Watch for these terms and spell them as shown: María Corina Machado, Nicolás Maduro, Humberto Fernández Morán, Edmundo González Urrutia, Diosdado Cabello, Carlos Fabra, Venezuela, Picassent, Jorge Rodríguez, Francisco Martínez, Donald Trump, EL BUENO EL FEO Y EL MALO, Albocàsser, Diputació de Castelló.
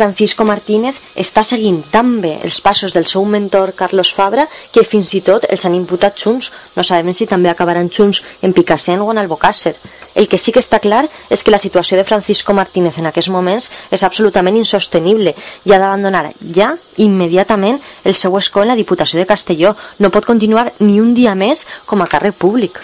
Francisco Martínez està seguint tan bé els passos del seu mentor Carlos Fabra que fins i tot els han imputat junts. No sabem si també acabaran junts en Picassent o en Albocàsser. El que sí que està clar és que la situació de Francisco Martínez en aquests moments és absolutament insostenible i ha d'abandonar ja immediatament el seu escó en la Diputació de Castelló. No pot continuar ni un dia més com a càrrec públic.